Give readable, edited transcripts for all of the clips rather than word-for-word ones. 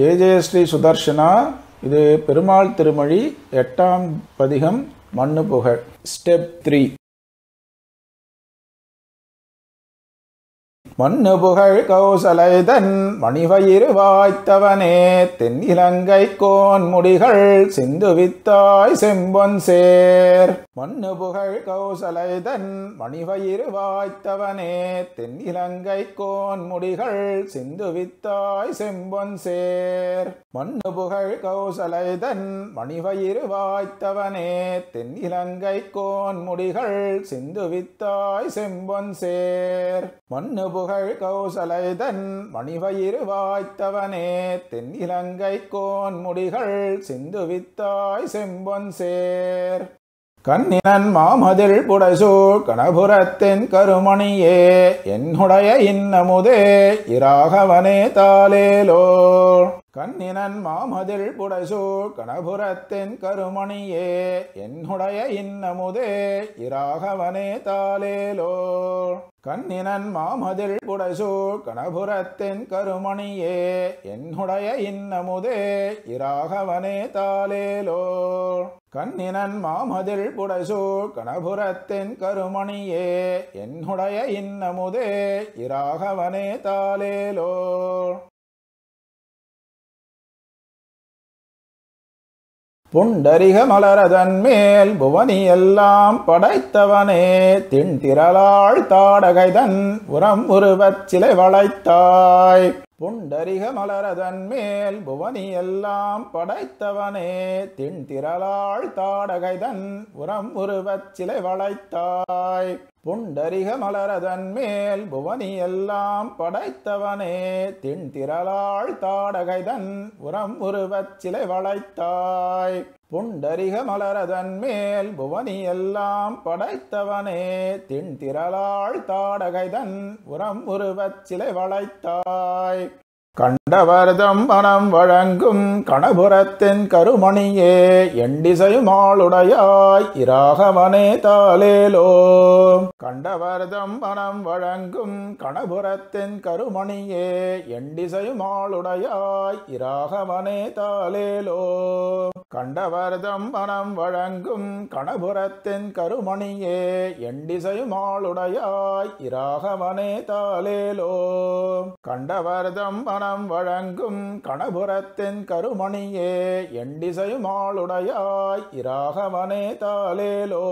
Jai Jai Shri Sudarshana, இது பெருமாள் திருமொழி 8ஆம் பதிகம் மன்னுபுகழ் ஸ்டெப் 3 மன்னுபுகழ் கௌசலைதன் மணிவயிறு வாய்த்தவனே தென்னிலங்கை கோன் முடிகள் சிந்துவித்தாய் செம்பொன் சேர் மன்னுபுகழ் கௌசலைதன் மணிவயிறு வாய்த்தவனே தென்னிலங்கை கோன் முடிகள் சிந்துவித்தாய் செம்பொன் சேர் மன்னுபுகழ் கௌசலைதன் மணிவயிறு வாய்த்தவனே தென்னிலங்கை கோன் முடிகள் சிந்துவித்தாய் செம்பொன் சேர் மன்னுபுகழ் கௌசலைதன் மணிவயிறு வாய்த்தவனே தென்னிலங்கை கோன் முடிகள் சிந்துவித்தாய் செம்பொன் சேர் கண்ணினன் மாமதில் புடைசூழ் கணபுரத்தின் கருமணியே என்னுடைய இன்னமுதே இராகவனே தாலேலோ கண்ணினன் மாமதில் புடைசூழ் கணபுரத்தின் கருமணியே என்னுடைய இன்னமுதே இராகவனே தாலேலோ கண்ணினன் மாமதில் புடைசூழ் கணபுரத்தின் கருமணியே என்னுடைய இன்னமுதே இராகவனே தாலேலோ கண்ணினன் மாமதில் புடைசூழ் கணபுரத்தின் கருமணியே என்னுடைய இன்னமுதே இராகவனே தாலேலோ புண்டரிக மலரதன் மேல் புவனி எல்லாம் படைத்தவனே திண்திரளாள் தாடகைதன் உரம் உருவச் சிலை வளைத்தாய் புண்டரிக மலரதன் மேல் புவனி எல்லாம் படைத்தவனே திண்திரளாள் தாடகைதன் உரம் உருவச் சிலை வளைத்தாய் புண்டரிக மலரதன் மேல் புவனி எல்லாம் படைத்தவனே திண்திரளாள் தாடகைதன் உரம் உருவச் சிலை வளைத்தாய் புண்டரிக மலரதன் மேல் புவனி எல்லாம் படைத்தவனே திண்திரளாள் தாடகைதன் உரம் உருவச் சிலை வளைத்தாய் கண்டவர்தம் மனம் வழங்கும் கணபுரத்தின் கருமணியே எண்டிசையுமாளுடையாய் இராகவனே தாலேலோ கண்டவர்தம் மனம் வழங்கும் கணபுரத்தின் கருமணியே எண்டிசையுமாளுடையாய் இராகவனே தாலேலோ கண்டவர்தம் மனம் வழங்கும் கணபுரத்தின் கருமணியே எண்டிசையுமாளுடையாய் இராகவனே தாலேலோ கண்டவர்தம் மனம் வழங்கும் கணபுரத்தின் கருமணியே எண்டிசையுமாளுடையாய் இராகவனே தாலேலோ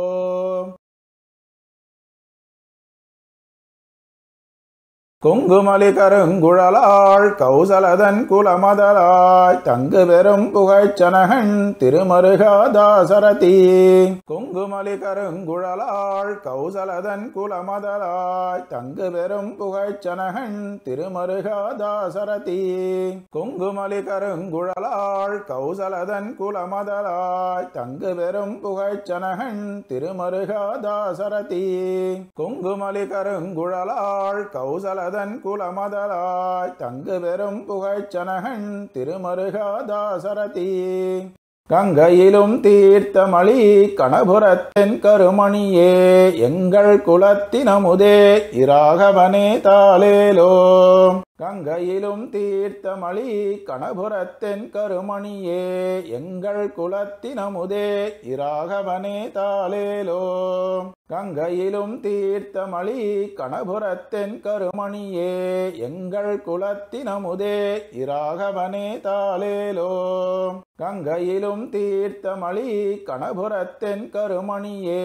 குங்குமலி கருங்குழலாள் கௌசலதன் குலமதலாய் தங்கு பெரும் புகைச்சனகன் திருமருகாதாசரதி குங்குமலி கருங்குழலாள் கௌசலதன் குலமதலாய் தங்கு பெரும் புகைச்சனகன் திருமருகாதாசரதி குங்குமலி கருங்குழலாள் கௌசலதன் குலமதலாய் தங்கு பெரும் புகைச்சனகன் திருமருகாதாசரதி குங்குமலி கருங்குழலாள் கௌசல தன் குலமதலாய் தங்கு பெரும் புகைச்சனகன் திருமருகாதாசரதி கங்கையிலும் தீர்த்தமளி கணபுரத்தின் கருமணியே எங்கள் குலத்தினமுதே இராகவனே தாலேலோ கங்கையிலும் தீர்த்தமளி கணபுரத்தின் கருமணியே எங்கள் குலத்தினமுதே இராகவனே தாலேலோ கங்கையிலும் தீர்த்தமளி கணபுரத்தின் கருமணியே எங்கள் குலத்தினமுதே இராகவனே தாலேலோ கங்கையிலும் தீர்த்தமளி கணபுரத்தின் கருமணியே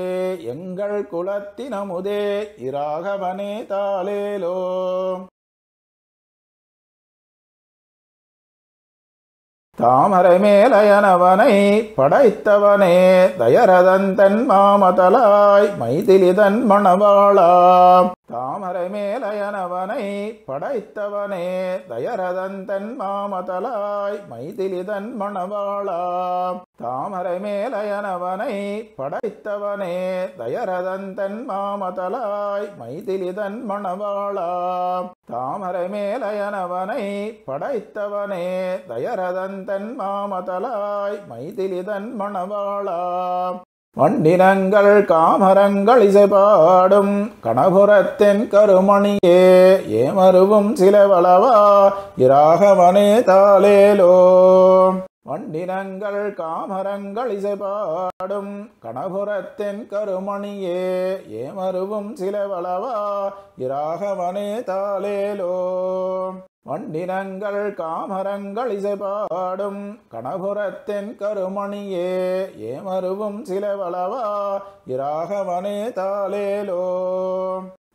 எங்கள் குலத்தினமுதே இராகவனே தாலேலோ தாமரை மேலயனவனை படைத்தவனே தயரதன் தன் மாமதலாய் மைதிலிதன் மணவாளா தாமரை மேலையனவனை படைத்தவனே தயரதன் தன் மாமதலாய் மைதிலிதன் மணவாளா. தாமரை மேலையனவனை படைத்தவனே தயரதன் தன் மாமதலாய் மைதிலிதன் மணவாளா. தாமரை மேலையனவனை படைத்தவனே தயரதன் தன் மாமதலாய் மைதிலிதன் மணவாளா. வண்டினங்கள் காமரங்கள் இசைபாடும் கணபுரத்தின் கருமணியே ஏமருவும் சிலவளவா இராகவனே தாலேலோ. வண்டினங்கள் காமரங்கள் இசைபாடும் கணபுரத்தின் கருமணியே ஏமருவும் சிலவளவா இராகவனே தாலேலோ. வண்டினங்கள் காமரங்கள் இசைபாடும் கணபுரத்தின் கருமணியே ஏமருவும் சிலவளவா இராகவனே தாலேலோ.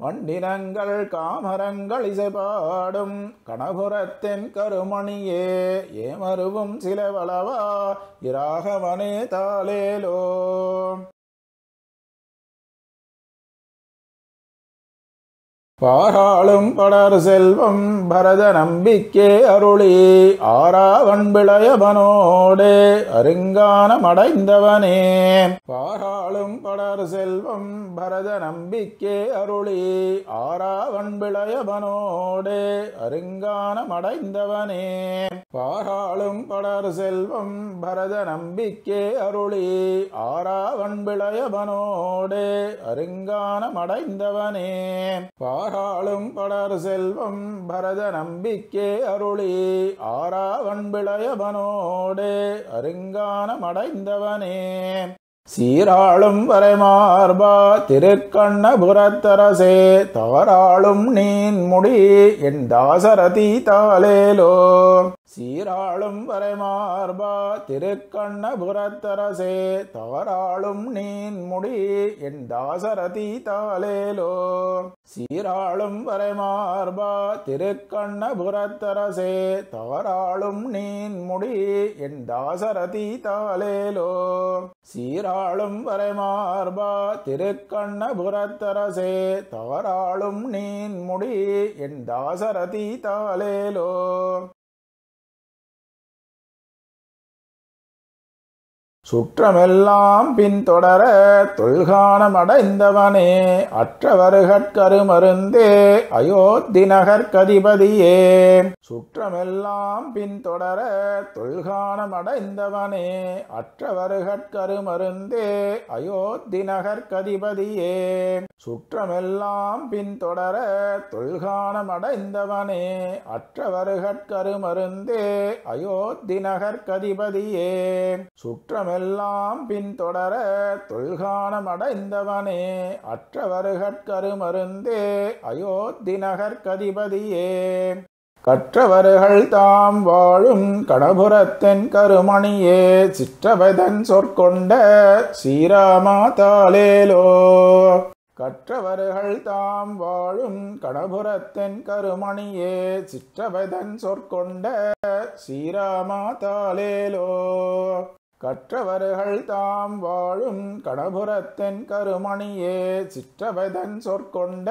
வண்டினங்கள் காமரங்கள் இசைபாடும் கணபுரத்தின் கருமணியே ஏமருவும் சிலவளவா இராகவனே தாலேலோ. பாராளும் படர் செல்வம் பரத நம்பிக்கே அருளி ஆராவன் விளையவனோடே அருங்கானம் அடைந்தவனே. பாராளும் படர் செல்வம் பரத நம்பிக்கே அருளி ஆராவன் விளையவனோடே அருங்கானம் அடைந்தவனே. பாராளும் படர் செல்வம் பரத நம்பிக்கே அருளி ஆராவன் விளையவனோடே அருங்கானம் அடைந்தவனே. பாராளும் படர் செல்வம் பரத நம்பிக்கே அருளி ஆராவன் விளையவனோடே அருங்கானம் அடைந்தவனே. சீராளும் வரைமார்பா திருக்கண்ணபுரத்தரசே தாராளும் நீன் முடி என் தாசரதி தாலேலோ. சீராளும் வரைமார்பா திருக்கண்ணபுரத்தரசே தாராளும் நீன் முடி என் தாசரதி தாலேலோ. சீராளும் வரைமார்பா திருக்கண்ணபுரத்தரசே தாராளும் நீன் முடி என் தாசரதி தாலேலோ. சீராளும் வரைமார்பா திருக்கண்ணபுரத்தரசே தாராளும் நீன் முடி என் தாசரதி தாலேலோ. சுற்றமெல்லாம் பின்தொடர தொல்கானம் அடைந்தவனே அற்றவருகற்கருமருந்தே அயோத்தி நகர்கதிபதியே. சுற்றமெல்லாம் பின்தொடர தொல்கானம் அடைந்தவனே அற்றவருகற்கருமருந்தே அயோத்தி நகர்கதிபதியே. சுற்றமெல்லாம் பின்தொடர தொல்கானம் அடைந்தவனே அற்றவருகற்கருமருந்தே அயோத்தி நகர்கதிபதியே. சுற்றமெல்லாம் பின்தொடர தொல்கானம் அடைந்தவனே அற்றவருகற்கருமருந்தே அயோத்தி நகர்கதிபதியே. கற்றவர்கள் தாம் வாழும் கணபுரத்தின் கருமணியே சிற்றவதன் சொற்கொண்ட ஸ்ரீராமா தாலேலோ. கற்றவர்கள் தாம் வாழும் கணபுரத்தின் கருமணியே சிற்றவதன் சொற்கொண்ட ஸ்ரீராமா தாலேலோ. கற்றவர்கள் தாம் வாழும் கணபுரத்தின் கருமணியே சிற்றவதன் சொற்கொண்ட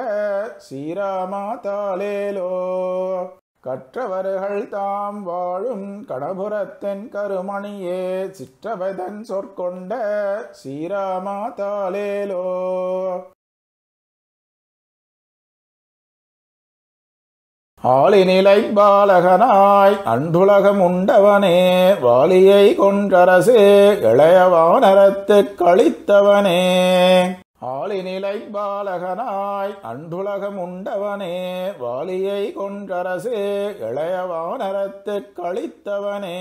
ஸ்ரீராமா தாலேலோ. கற்றவர்கள் தாம் வாழும் கணபுரத்தின் கருமணியே சிற்றவதன் சொற்கொண்ட ஸ்ரீராமா தாலேலோ. ஆளிநிலை பாலகனாய் அன்றுலகம் உண்டவனே வாலியை கொன்றரசு இளையவானரத்துக் கழித்தவனே. ஆளிநிலை பாலகனாய் அன்றுலகம் உண்டவனே வாலியை கொன்றரசு இளையவானரத்துக் கழித்தவனே.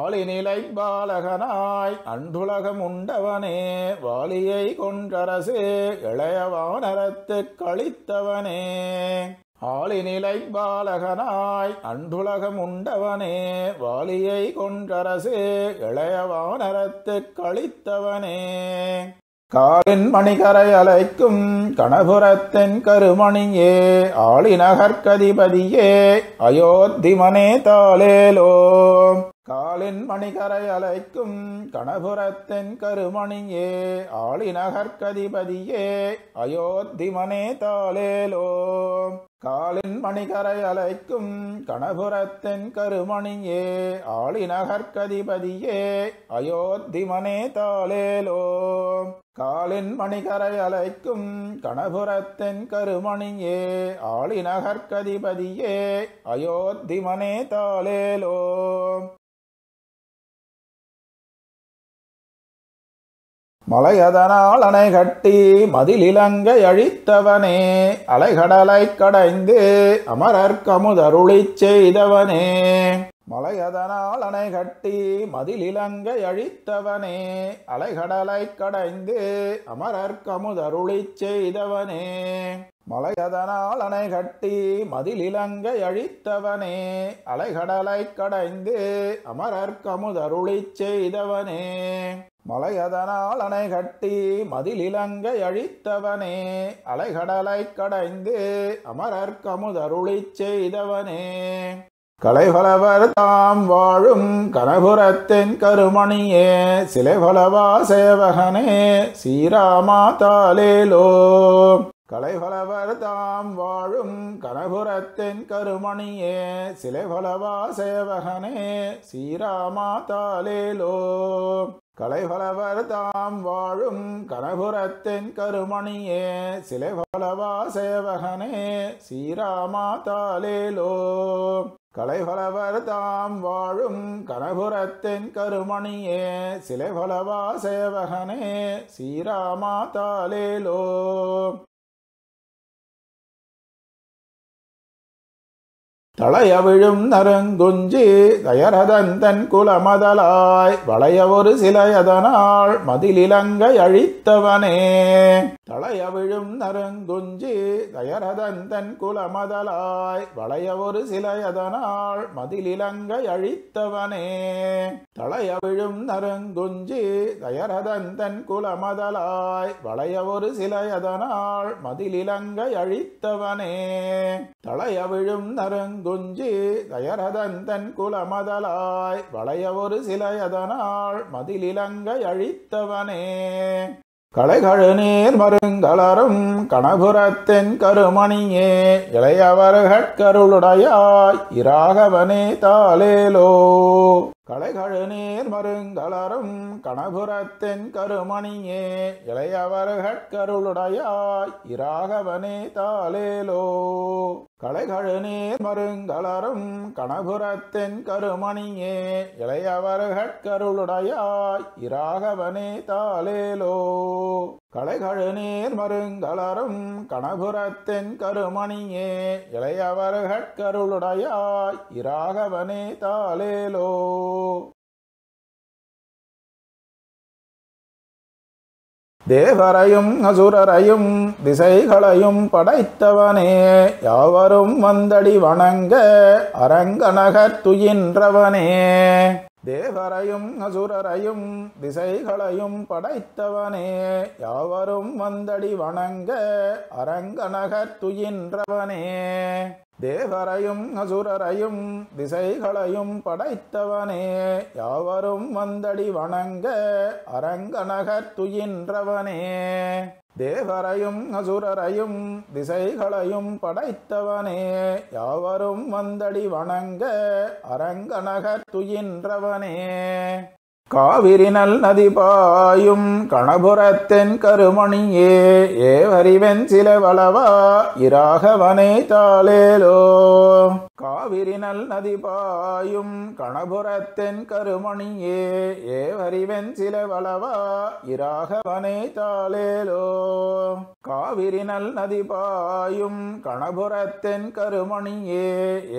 ஆளிநிலை பாலகனாய் அன்றுலகம் உண்டவனே வாலியை கொன்றரசு இளையவானரத்துக் கழித்தவனே. ஆளிநிலை பாலகனாய் அன்றுலகம் உண்டவனே வாலியை கொன்றரசு இளையவானரத்துக் கழித்தவனே. காலின் மணிகரை அலைக்கும் கணபுரத்தின் கருமணியே ஆளிநகர்கதிபதியே அயோத்தி மனே தாலேலோ. காலின் மணிகரை அலைக்கும் கணபுரத்தின் கருமணியே ஆளிநகர்கதிபதியே அயோத்திமனே தாலேலோ. காலின் மணிகரை அலைக்கும் கணபுரத்தின் கருமணியே ஆளிநகர்கதிபதியே அயோத்திமனே தாலேலோ. காலின் மணிகரை அலைக்கும் கணபுரத்தின் கருமணியே ஆளிநகர்கதிபதியே அயோத்திமனே தாலேலோ. மலையதனால் அணை கட்டி மதிலிலங்கை அழித்தவனே அலைகடலை கடைந்து அமரர்கமுதருளிச் செய்தவனே. மலையதனால் அணை கட்டி மதிலிலங்கை அழித்தவனே அலைகடலை கடைந்து அமரர்கமுதருளிச் செய்தவனே. மலையதனால் அணை கட்டி மதிலிலங்கை அழித்தவனே அலைகடலை கடைந்து அமரர்கமுதருளிச் செய்தவனே. மலையதனால் அணை கட்டி மதிலிலங்கை அழித்தவனே அலைகடலை கடைந்து அமரர்கமுதருளிச் செய்தவனே. கலைபலவர் தாம் வாழும் கணபுரத்தின் கருமணியே சிலைபலவா சேவகனே சீராமா தாலேலோ. கலைபலவர் தாம் வாழும் கணபுரத்தின் கருமணியே சிலைபலவா சேவகனே சீராமா தாலேலோ. கலைபலவர் தாம் வாழும் கணபுரத்தின் கருமணியே சிலைபலவா சேவகனே சீராமா தாலேலோ. கலைபலவர் தாம் வாழும் கணபுரத்தின் கருமணியே சிலைபலவா சேவகனே சீராமா தாலேலோ. தளைய விழும் நறுங்குஞ்சி தயரதந்தன் குலமதலாய் வளைய ஒரு சிலையதனால் மதிலிலங்கை அழித்தவனே. தளைய விழும் நறுங்குஞ்சி தயரதந்தன் குலமதலாய் வளைய ஒரு சிலையதனால் மதிலிலங்கை அழித்தவனே. தளைய விழும் நறுங்குஞ்சி தயரதந்தன் குலமதலாய் வளைய ஒரு சிலையதனால் மதிலிலங்கை அழித்தவனே. தளைய விழும் நறுங்குஞ்சி குஞ்சி தயரதந்தன் குலமதலாய் வளைய ஒரு சிலையதனால் மதிலிலங்கை அழித்தவனே. களைகழு நீர் மருங்கலரும் கணபுரத்தின் கருமணியே இளையவர்கட்கருளுடையாய் இராகவனே தாலேலோ. களைகழு நீர் மருங்கலரும் கணபுரத்தின் கருமணியே இளையவர்கட்கருளுடையாய் இராகவனே தாலேலோ. களைகழு நீர் மருங்கலரும் கணபுரத்தின் கருமணியே இளையவர்கட்கருளுடையாய் இராகவனே தாலேலோ. களைகழு நீர் மருங்கலரும் கணபுரத்தின் கருமணியே இளையவர்கட்கருளுடையாய் இராகவனே தாலேலோ. தேவரையும் அசுரரையும் திசைகளையும் படைத்தவனே யாவரும் வந்தடி வணங்க அரங்கநகத்துயின்றவனே. தேவரையும் அசுரரையும் திசைகளையும் படைத்தவனே யாவரும் வந்தடி வணங்க அரங்கநகத்துயின்றவனே. தேவரையும் அசுரரையும் திசைகளையும் படைத்தவனே யாவரும் வந்தடி வணங்க அரங்கநகத்துயின்றவனே. தேவரையும் அசுரரையும் திசைகளையும் படைத்தவனே யாவரும் வந்தடி வணங்க அரங்கநகத்துயின்றவனே. காவிரிநல் நதி பாயும் கணபுரத்தின் கருமணியே ஏவரிவென் சிலைவளவா இராகவனே தாலேலோ. காவிரிநல் நதி பாயும் கணபுரத்தின் கருமணியே ஏவரிவென் சிலைவளவா இராகவனே தாலேலோ. காவிரிநல் நதி பாயும் கணபுரத்தின் கருமணியே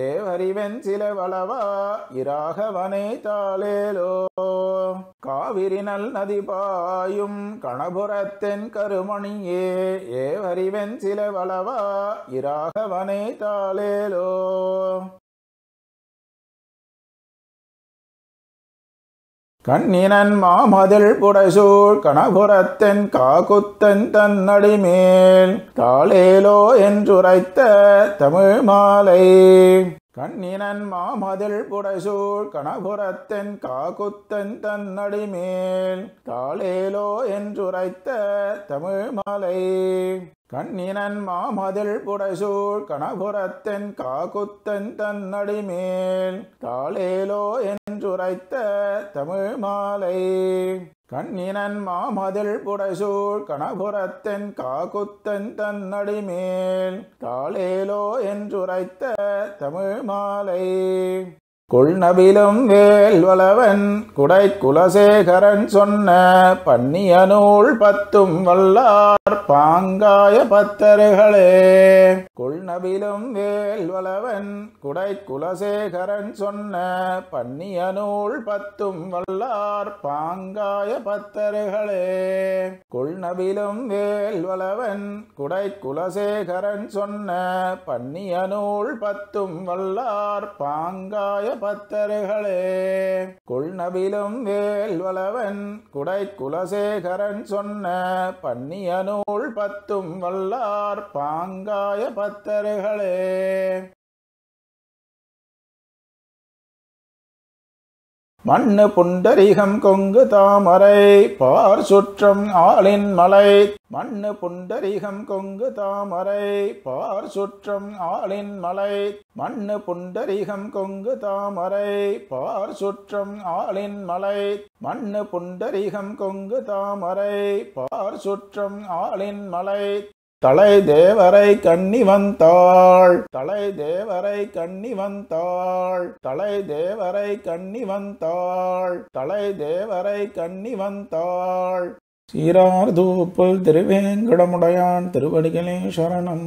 ஏவரிவென் சிலைவளவா இராகவனே தாலேலோ. காவிரிநல் நதி பாயும் கணபுரத்தின் கருமணியே ஏவரிவென் சிலைவளவா இராகவனே தாலேலோ. கண்ணினன் மாமதில் புடைசூழ் கணபுரத்தின் காக்குத்தன் தன்னடி மேல் தாலேலோ என்றுரைத்த தமிழ் மாலை. கண்ணினன் மாமதில் புடைசூழ் கணபுரத்தென் காக்குத்தன் தன்னடிமேல் தாளேலோ என்றுரைத்த தமிழ்மலை. கண்ணினன் மாமதில் புடைசூழ் கணபுரத்தென் காக்குத்தன் தன்னடிமேல் தாளேலோ என்றுரைத்த தமிழ்மலை. கண்ணினன் மாமதில் புடைசூழ் கணபுரத்தென் காக்குத்தன் தன்னடிமேல் தாளேலோ என்றுரைத்த தமிழ்மாலை. கொள்நபிலும் வேல்வளவன் குடை குலசேகரன் சொன்ன பன்னிய நூல் பத்தும் வல்லார் பாங்காய பத்தர்களே. கொள்நபிலும் வேல்வளவன் குடை குலசேகரன் சொன்ன பன்னிய நூல் பத்தும் வல்லார் பாங்காய பத்தர்களே. கொள்நபிலும் வேல்வளவன் குடை குலசேகரன் சொன்ன பன்னிய நூல் பத்தும் வல்லார் பாங்காய பத்தர்களே. கொள்நபிலும் வேல்வளவன் குடை குலசேகரன் சொன்ன பன்னிய நூல் பத்தும் வல்லார் பாங்காய பத்தர்களே. மண்ணு புண்டரிகம் கொங்கு தாமரை பார் சுற்றம் ஆளின் மலை. மண்ணு புண்டரிகம் கொங்கு தாமரை பார் சுற்றம் ஆளின் மலை. மண்ணு புண்டரிகம் கொங்கு தாமரை பார் சுற்றம் ஆளின் மலை. மண்ணு புண்டரிகம் கொங்கு தாமரை பார் சுற்றம் ஆளின் மலை. தலை தேவரை கண்ணி வந்தாள் தலை தேவரை கண்ணி வந்தாள் தலை தேவரை கண்ணி வந்தாள் தலை தேவரை கண்ணி வந்தாள். சீரார் தூப்பு திருவேங்கடமுடையான் திருவடிகளே சரணம்.